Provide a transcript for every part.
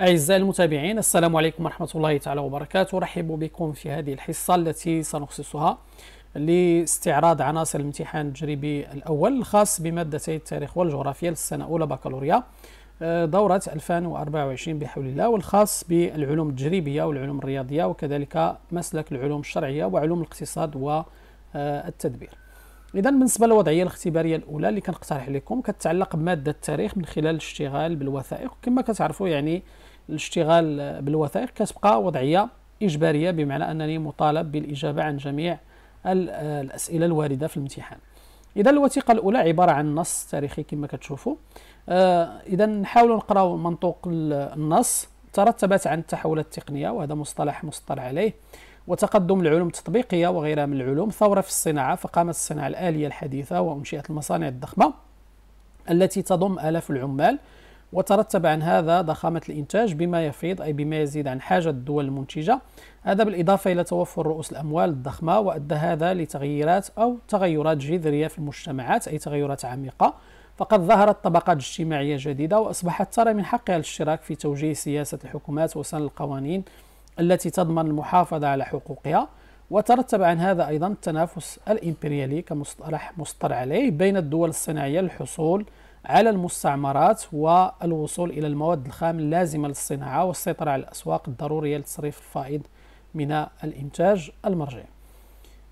أعزائي المتابعين، السلام عليكم ورحمة الله تعالى وبركاته. أرحب بكم في هذه الحصة التي سنخصصها لاستعراض عناصر الامتحان التجريبي الأول الخاص بمادتي التاريخ والجغرافيا للسنة الأولى بكالوريا دورة 2024 بحول الله، والخاص بالعلوم التجريبية والعلوم الرياضية وكذلك مسلك العلوم الشرعية وعلوم الاقتصاد والتدبير. إذا بالنسبة للوضعية الاختبارية الأولى اللي كنقترح لكم كتتعلق بمادة التاريخ من خلال الاشتغال بالوثائق. كما كتعرفوا يعني الاشتغال بالوثائق كتبقى وضعية إجبارية، بمعنى أنني مطالب بالإجابة عن جميع الأسئلة الواردة في الامتحان. إذا الوثيقة الأولى عبارة عن نص تاريخي كما كتشوفوا. إذا نحاولوا نقراو منطوق النص. ترتبت عن التحولات التقنية، وهذا مصطلح مصطلح عليه، وتقدم العلوم التطبيقية وغيرها من العلوم، ثورة في الصناعة فقامت الصناعة الآلية الحديثة وأنشئت المصانع الضخمة التي تضم آلاف العمال، وترتب عن هذا ضخامة الإنتاج بما يفيض أي بما يزيد عن حاجة الدول المنتجة، هذا بالإضافة إلى توفر رؤوس الأموال الضخمة، وأدى هذا لتغييرات أو تغيرات جذرية في المجتمعات أي تغيرات عميقة، فقد ظهرت طبقات اجتماعية جديدة وأصبحت ترى من حقها الاشتراك في توجيه سياسة الحكومات وسن القوانين التي تضمن المحافظة على حقوقها. وترتب عن هذا أيضا التنافس الإمبريالي كمصطلح مصطلح عليه بين الدول الصناعية للحصول على المستعمرات والوصول إلى المواد الخام اللازمة للصناعة والسيطرة على الأسواق الضرورية لتصريف الفائض من الإنتاج المرجعي.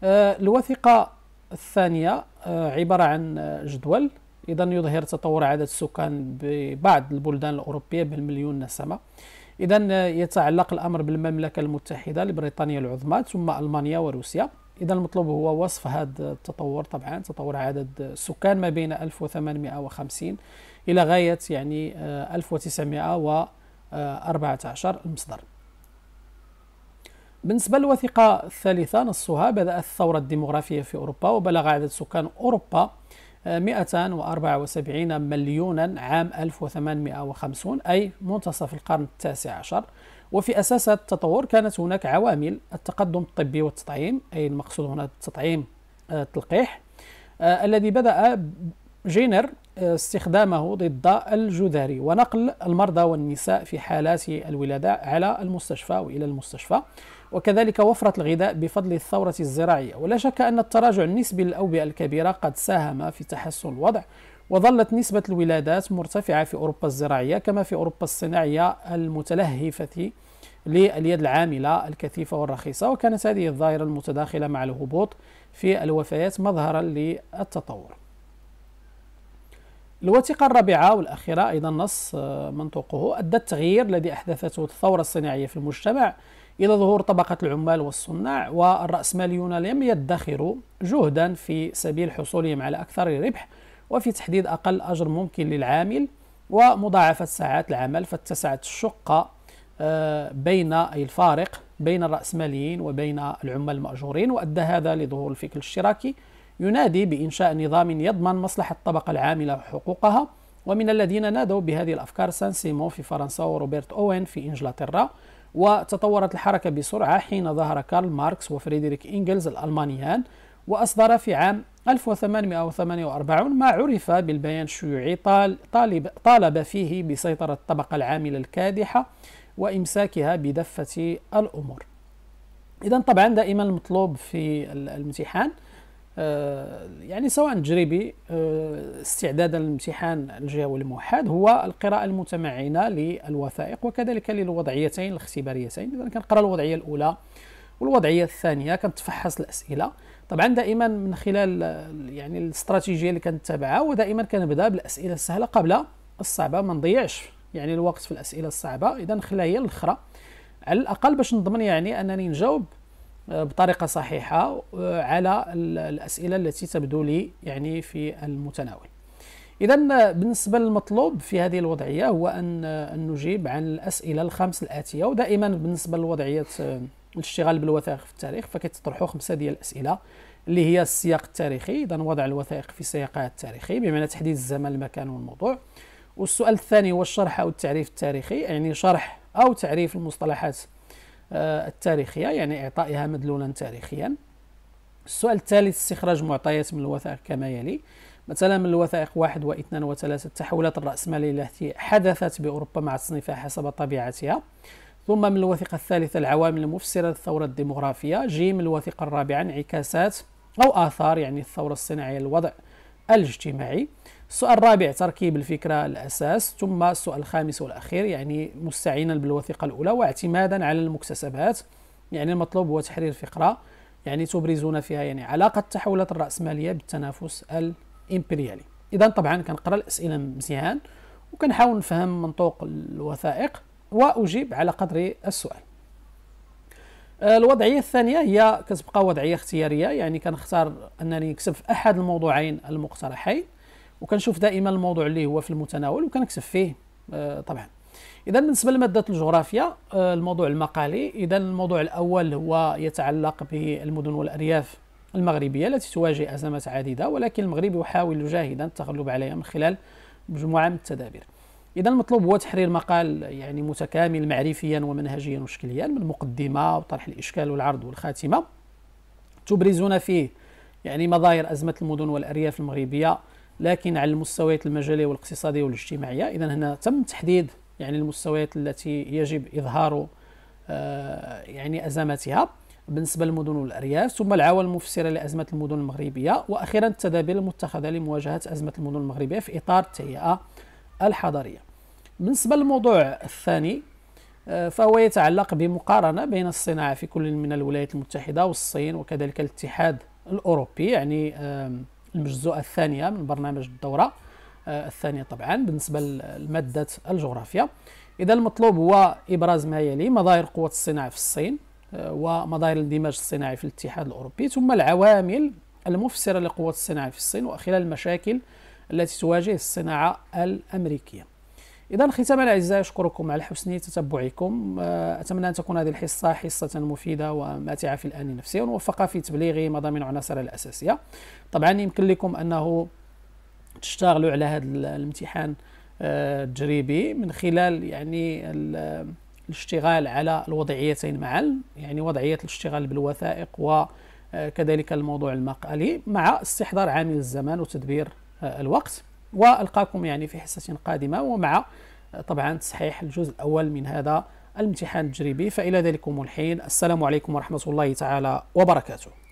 الوثيقة الثانية عبارة عن جدول. إذا يظهر تطور عدد السكان ببعض البلدان الأوروبية بالمليون نسمة. إذا يتعلق الأمر بالمملكة المتحدة لبريطانيا العظمى ثم ألمانيا وروسيا. إذا المطلوب هو وصف هذا التطور، طبعا تطور عدد السكان ما بين 1850 إلى غاية يعني 1914 المصدر. بالنسبة للوثيقة الثالثة نصها بدأت الثورة الديموغرافية في أوروبا، وبلغ عدد سكان أوروبا 274 مليونا عام 1850 أي منتصف القرن التاسع عشر. وفي أساس التطور كانت هناك عوامل: التقدم الطبي والتطعيم، أي المقصود هنا التطعيم التلقيح الذي بدأ جينر استخدامه ضد الجدري، ونقل المرضى والنساء في حالات الولادة على المستشفى وإلى المستشفى، وكذلك وفرة الغذاء بفضل الثورة الزراعية. ولا شك أن التراجع النسبي للأوبئة الكبيرة قد ساهم في تحسن الوضع، وظلت نسبة الولادات مرتفعة في أوروبا الزراعية كما في أوروبا الصناعية المتلهفة لليد العاملة الكثيفة والرخيصة، وكانت هذه الظاهرة المتداخلة مع الهبوط في الوفيات مظهرا للتطور. الوثيقة الرابعة والأخيرة أيضا نص منطوقه: أدى التغيير الذي أحدثته الثورة الصناعية في المجتمع إلى ظهور طبقة العمال والصناع، والرأسماليون لم يدخروا جهدا في سبيل حصولهم على أكثر ربح وفي تحديد أقل أجر ممكن للعامل ومضاعفة ساعات العمل، فاتسعت الشقة بين أي الفارق بين الرأسماليين وبين العمال المأجورين، وأدى هذا لظهور الفكر الاشتراكي ينادي بإنشاء نظام يضمن مصلحة الطبقة العاملة وحقوقها. ومن الذين نادوا بهذه الأفكار سان سيمون في فرنسا وروبرت أوين في إنجلترا. وتطورت الحركة بسرعة حين ظهر كارل ماركس وفريدريك إنجلز الألمانيان، وأصدر في عام 1848 ما عرف بالبيان الشيوعي طالب فيه بسيطرة الطبقة العاملة الكادحة وإمساكها بدفة الأمور. إذا طبعا دائما المطلوب في الامتحان يعني سواء تجريبي استعدادا للامتحان الجهوي الموحد هو القراءة المتمعنة للوثائق وكذلك للوضعيتين الاختباريتين. إذا كنقرأ الوضعية الأولى والوضعية الثانية كنتفحص الأسئلة طبعا دائما من خلال يعني الاستراتيجية اللي كنتبعها، ودائما كنبدا بالأسئلة السهلة قبل الصعبة، ما نضيعش يعني الوقت في الأسئلة الصعبة. إذا نخليها هي الأخرى على الأقل باش نضمن يعني أنني نجاوب بطريقة صحيحة على الأسئلة التي تبدو لي يعني في المتناول. إذا بالنسبة للمطلوب في هذه الوضعية هو أن نجيب عن الأسئلة الخمس الآتية. ودائما بالنسبة لوضعية الاشتغال بالوثائق في التاريخ فكيتطرحوا 5 ديال الأسئلة اللي هي السياق التاريخي، إذا وضع الوثائق في سياقها التاريخي بمعنى تحديد الزمن المكان والموضوع. والسؤال الثاني هو الشرح أو التعريف التاريخي، يعني شرح أو تعريف المصطلحات التاريخية، يعني إعطائها مدلولا تاريخيا. السؤال الثالث استخراج معطيات من الوثائق كما يلي، مثلا من الوثائق 1 و2 و3 التحولات الرأسمالية التي حدثت بأوروبا مع تصنيفها حسب طبيعتها. ثم من الوثيقة 3 العوامل المفسرة للثورة الديموغرافية. ج من الوثيقة 4 انعكاسات أو آثار يعني الثورة الصناعية الوضع الاجتماعي. السؤال 4 تركيب الفكرة الأساس. ثم السؤال 5 والأخير يعني مستعينا بالوثيقة الأولى واعتمادا على المكتسبات، يعني المطلوب هو تحرير فقرة يعني تبرزون فيها يعني علاقة التحولات الرأسمالية بالتنافس الإمبريالي. إذا طبعا كنقرأ الأسئلة مزيان وكنحاول نفهم منطوق الوثائق وأجيب على قدر السؤال. الوضعية الثانية هي كتبقى وضعية اختيارية، يعني كنختار أنني نكتب في أحد الموضوعين المقترحين وكنشوف دائما الموضوع اللي هو في المتناول وكنكتب فيه طبعا. إذا بالنسبة لمادة الجغرافيا الموضوع المقالي، إذا الموضوع الأول هو يتعلق بالمدن والأرياف المغربية التي تواجه أزمات عديدة ولكن المغرب يحاول جاهدا التغلب عليها من خلال مجموعة من التدابير. إذا المطلوب هو تحرير مقال يعني متكامل معرفيا ومنهجيا وشكليا من المقدمة وطرح الإشكال والعرض والخاتمة، تبرزون فيه يعني مظاهر أزمة المدن والأرياف المغربية لكن على المستويات المجالية والاقتصادية والاجتماعية. إذا هنا تم تحديد يعني المستويات التي يجب إظهار يعني أزماتها بالنسبة للمدن والأرياف، ثم العوامل المفسرة لأزمة المدن المغربية، وأخيرا التدابير المتخذة لمواجهة أزمة المدن المغربية في إطار التهيئة الحضرية. بالنسبة للموضوع الثاني فهو يتعلق بمقارنة بين الصناعة في كل من الولايات المتحدة والصين وكذلك الاتحاد الأوروبي، يعني المجزوءة الثانية من برنامج الدورة الثانية طبعا بالنسبة لمادة الجغرافيا. إذا المطلوب هو إبراز ما يلي: مظاهر قوة الصناعة في الصين ومظاهر الاندماج الصناعي في الاتحاد الأوروبي، ثم العوامل المفسرة لقوة الصناعة في الصين وأخيرا المشاكل التي تواجه الصناعة الأمريكية. إذا ختاما الأعزاء أشكركم على حسن تتبعكم، أتمنى أن تكون هذه الحصة حصة مفيدة وماتعة في الآن نفسيا وموفقة في تبليغ مضامين العناصر الأساسية. طبعا يمكن لكم أنه تشتغلوا على هذا الامتحان التجريبي من خلال يعني الاشتغال على الوضعيتين معا، يعني وضعية الاشتغال بالوثائق وكذلك الموضوع المقالي مع استحضار عامل الزمان وتدبير الوقت. وألقاكم يعني في حصة قادمة ومع طبعا تصحيح الجزء الأول من هذا الامتحان التجريبي. فإلى ذلكم الحين، السلام عليكم ورحمة الله تعالى وبركاته.